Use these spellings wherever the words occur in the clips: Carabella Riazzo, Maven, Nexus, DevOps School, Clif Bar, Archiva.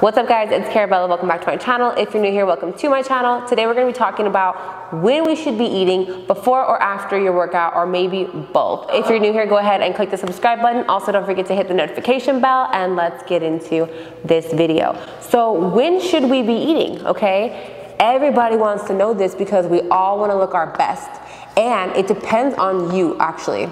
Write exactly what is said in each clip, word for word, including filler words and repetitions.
What's up guys, it's Carabella, welcome back to my channel. If you're new here, welcome to my channel. Today we're gonna be talking about when we should be eating before or after your workout, or maybe both. If you're new here, go ahead and click the subscribe button. Also, don't forget to hit the notification bell, and let's get into this video. So when should we be eating, okay? Everybody wants to know this because we all wanna look our best, and it depends on you actually.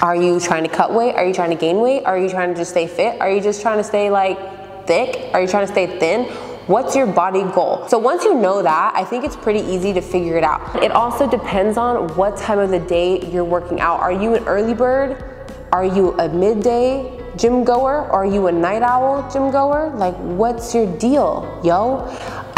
Are you trying to cut weight? Are you trying to gain weight? Are you trying to just stay fit? Are you just trying to stay like, thick? Are you trying to stay thin? What's your body goal? So once you know that, I think it's pretty easy to figure it out. It also depends on what time of the day you're working out. Are you an early bird? Are you a midday gym goer? Are you a night owl gym goer? Like, what's your deal, yo?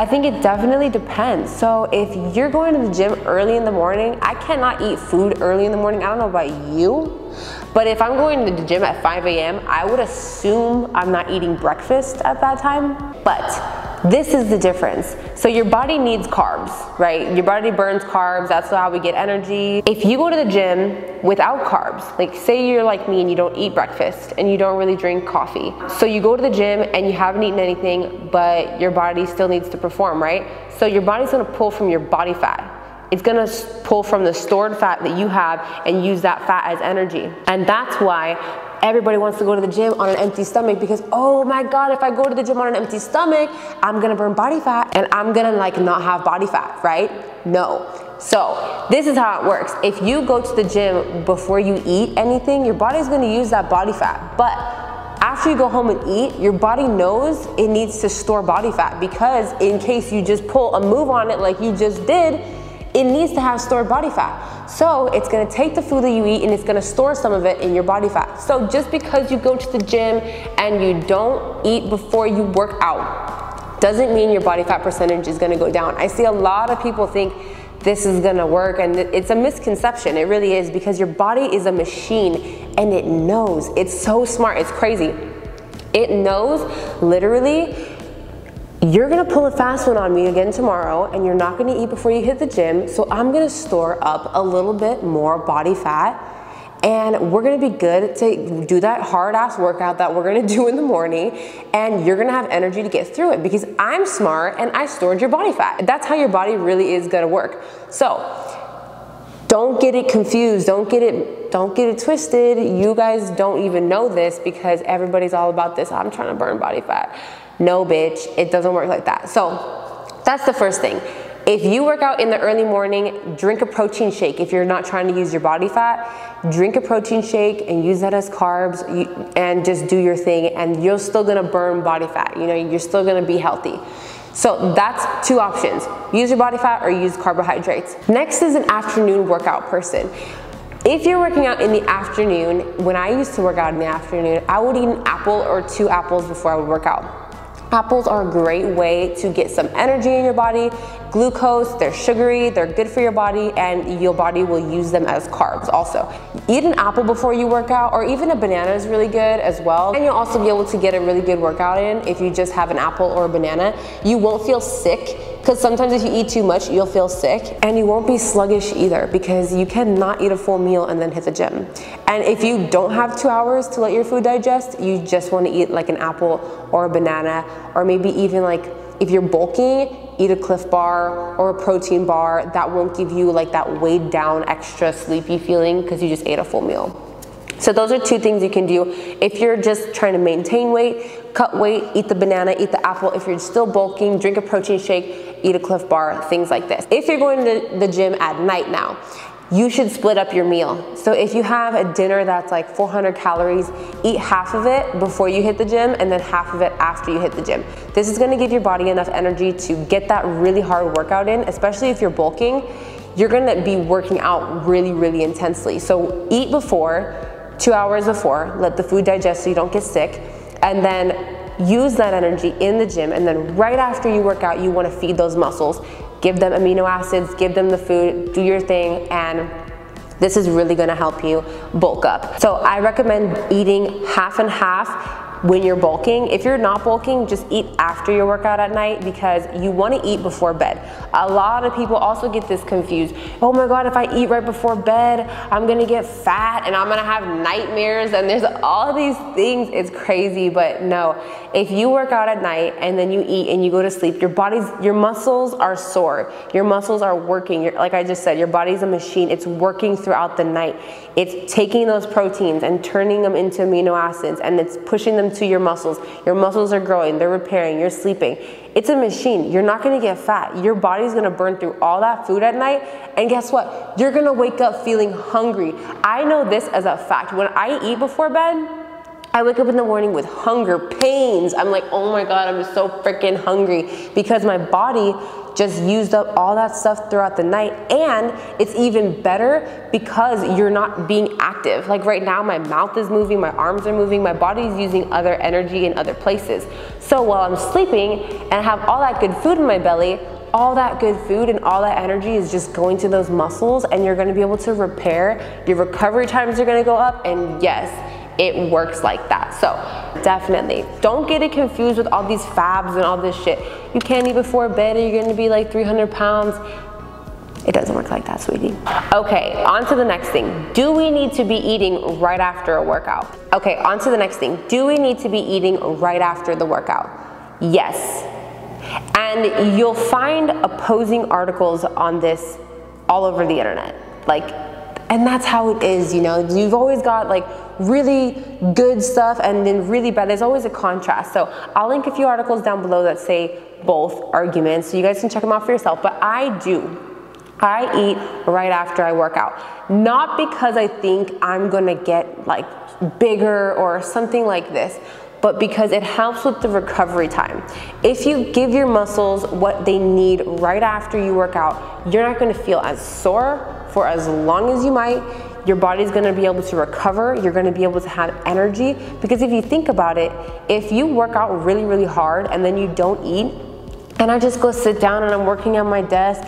I think it definitely depends. So if you're going to the gym early in the morning, I cannot eat food early in the morning. I don't know about you, but if I'm going to the gym at five A M, I would assume I'm not eating breakfast at that time. But this is the difference. So your body needs carbs, right? Your body burns carbs, that's how we get energy. If you go to the gym without carbs, like say you're like me and you don't eat breakfast and you don't really drink coffee. So you go to the gym and you haven't eaten anything, but your body still needs to perform, right? So your body's gonna pull from your body fat. It's gonna pull from the stored fat that you have and use that fat as energy. And that's why everybody wants to go to the gym on an empty stomach, because oh my god, if I go to the gym on an empty stomach, I'm gonna burn body fat and I'm gonna like not have body fat, right? No. So this is how it works. If you go to the gym before you eat anything, your body's gonna use that body fat, but after you go home and eat, your body knows it needs to store body fat, because in case you just pull a move on it like you just did, it needs to have stored body fat. So it's gonna take the food that you eat and it's gonna store some of it in your body fat. So just because you go to the gym and you don't eat before you work out, doesn't mean your body fat percentage is gonna go down. I see a lot of people think this is gonna work, and it's a misconception, it really is, because your body is a machine and it knows. It's so smart, it's crazy. It knows literally, you're gonna pull a fast one on me again tomorrow and you're not gonna eat before you hit the gym, so I'm gonna store up a little bit more body fat and we're gonna be good to do that hard ass workout that we're gonna do in the morning, and you're gonna have energy to get through it because I'm smart and I stored your body fat. That's how your body really is gonna work. So don't get it confused, don't get it, don't get it twisted. You guys don't even know this because everybody's all about this, I'm trying to burn body fat. No bitch, it doesn't work like that. So that's the first thing. If you work out in the early morning, drink a protein shake. If you're not trying to use your body fat, drink a protein shake and use that as carbs and just do your thing, and you're still gonna burn body fat. You know, you're still gonna be healthy. So that's two options. Use your body fat or use carbohydrates. Next is an afternoon workout person. If you're working out in the afternoon, when I used to work out in the afternoon, I would eat an apple or two apples before I would work out. Apples are a great way to get some energy in your body, glucose, they're sugary, they're good for your body, and your body will use them as carbs also. Eat an apple before you work out, or even a banana is really good as well. And you'll also be able to get a really good workout in if you just have an apple or a banana. You won't feel sick, because sometimes if you eat too much, you'll feel sick, and you won't be sluggish either, because you cannot eat a full meal and then hit the gym. And if you don't have two hours to let your food digest, you just want to eat like an apple or a banana, or maybe even like if you're bulking, eat a Clif Bar or a protein bar. That won't give you like that weighed down, extra sleepy feeling because you just ate a full meal. So those are two things you can do. If you're just trying to maintain weight, cut weight, eat the banana, eat the apple. If you're still bulking, drink a protein shake, eat a Clif Bar, things like this. If you're going to the gym at night now, you should split up your meal. So if you have a dinner that's like four hundred calories, eat half of it before you hit the gym and then half of it after you hit the gym. This is gonna give your body enough energy to get that really hard workout in, especially if you're bulking. You're gonna be working out really, really intensely. So eat before, two hours before, let the food digest so you don't get sick, and then use that energy in the gym, and then right after you work out, you wanna feed those muscles, give them amino acids, give them the food, do your thing, and this is really gonna help you bulk up. So I recommend eating half and half, when you're bulking. If you're not bulking, just eat after your workout at night, because you want to eat before bed. A lot of people also get this confused. Oh my God, if I eat right before bed, I'm gonna get fat and I'm gonna have nightmares and there's all these things. It's crazy, but no. If you work out at night and then you eat and you go to sleep, your body's, your muscles are sore. Your muscles are working. You're, like I just said, your body's a machine. It's working throughout the night. It's taking those proteins and turning them into amino acids, and it's pushing them to your muscles. Your muscles are growing, they're repairing, you're sleeping. It's a machine. You're not gonna get fat. Your body's gonna burn through all that food at night, and guess what? You're gonna wake up feeling hungry. I know this as a fact. When I eat before bed, I wake up in the morning with hunger pains. I'm like, oh my God, I'm just so freaking hungry, because my body just used up all that stuff throughout the night. And it's even better because you're not being active. Like right now, my mouth is moving, my arms are moving, my body's using other energy in other places. So while I'm sleeping and I have all that good food in my belly, all that good food and all that energy is just going to those muscles, and you're gonna be able to repair. Your recovery times are gonna go up, and yes, it works like that. So definitely don't get it confused with all these fabs and all this shit. You can't eat before bed and you're gonna be like three hundred pounds. It doesn't work like that, sweetie. Okay, on to the next thing. Do we need to be eating right after a workout? Okay, on to the next thing. Do we need to be eating right after the workout? Yes. And you'll find opposing articles on this all over the internet. Like, and that's how it is, you know? You've always got like really good stuff and then really bad. There's always a contrast. So I'll link a few articles down below that say both arguments, so you guys can check them out for yourself. But I do. I eat right after I work out. Not because I think I'm gonna get like bigger or something like this, but because it helps with the recovery time. If you give your muscles what they need right after you work out, you're not gonna feel as sore for as long as you might. Your body's gonna be able to recover, you're gonna be able to have energy, because if you think about it, if you work out really, really hard and then you don't eat, and I just go sit down and I'm working on my desk,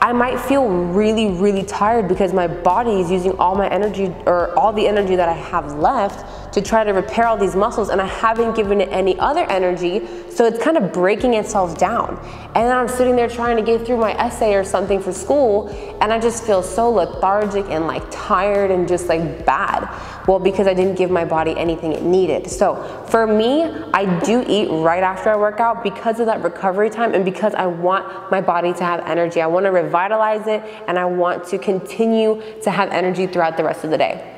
I might feel really, really tired because my body is using all my energy, or all the energy that I have left, to try to repair all these muscles, and I haven't given it any other energy, so it's kind of breaking itself down. And then I'm sitting there trying to get through my essay or something for school, and I just feel so lethargic and like tired and just like bad. Well, because I didn't give my body anything it needed. So for me, I do eat right after I work out because of that recovery time, and because I want my body to have energy. I want to revitalize it, and I want to continue to have energy throughout the rest of the day.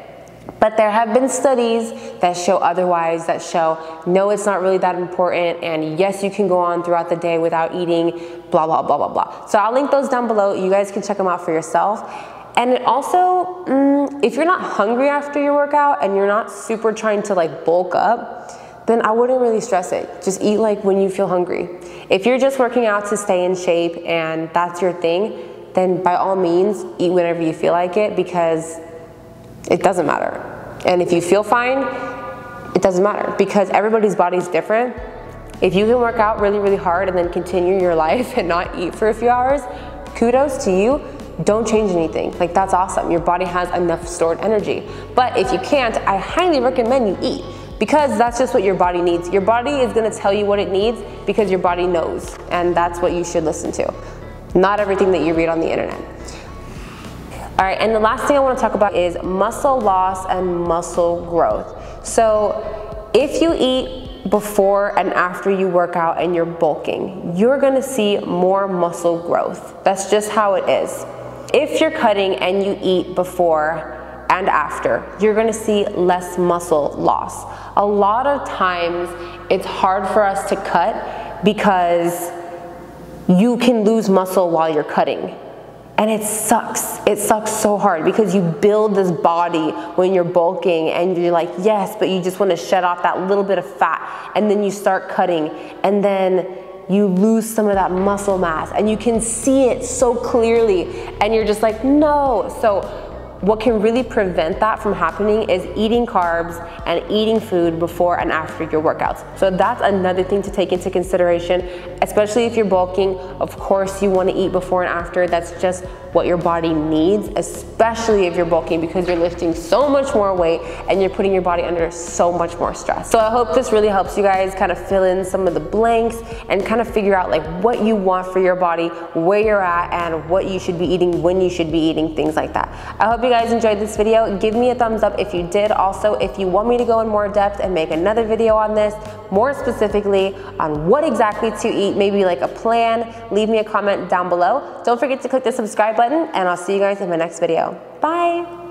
But there have been studies that show otherwise, that show no, it's not really that important, and yes, you can go on throughout the day without eating, blah, blah, blah, blah, blah. So I'll link those down below. You guys can check them out for yourself. And it also, mm, if you're not hungry after your workout and you're not super trying to like bulk up, then I wouldn't really stress it. Just eat like when you feel hungry. If you're just working out to stay in shape and that's your thing, then by all means, eat whenever you feel like it, because it doesn't matter. And if you feel fine, it doesn't matter, because everybody's body's different. If you can work out really, really hard and then continue your life and not eat for a few hours, kudos to you. Don't change anything. Like, that's awesome. Your body has enough stored energy. But if you can't, I highly recommend you eat, because that's just what your body needs. Your body is gonna tell you what it needs, because your body knows, and that's what you should listen to. Not everything that you read on the internet. All right, and the last thing I wanna talk about is muscle loss and muscle growth. So if you eat before and after you work out and you're bulking, you're gonna see more muscle growth. That's just how it is. If you're cutting and you eat before and after, you're gonna see less muscle loss. A lot of times it's hard for us to cut because you can lose muscle while you're cutting. And it sucks. It sucks so hard, because you build this body when you're bulking and you're like, yes, but you just want to shed off that little bit of fat, and then you start cutting, and then you lose some of that muscle mass, and you can see it so clearly, and you're just like, no. So What can really prevent that from happening is eating carbs and eating food before and after your workouts. So that's another thing to take into consideration, especially if you're bulking. Of course you want to eat before and after, that's just what your body needs, especially if you're bulking, because you're lifting so much more weight and you're putting your body under so much more stress. So I hope this really helps you guys kind of fill in some of the blanks and kind of figure out like what you want for your body, where you're at, and what you should be eating, when you should be eating, things like that. I hope you guys enjoyed this video. Give me a thumbs up if you did. Also, if you want me to go in more depth and make another video on this, more specifically on what exactly to eat, maybe like a plan, leave me a comment down below. Don't forget to click the subscribe button, and I'll see you guys in my next video. Bye.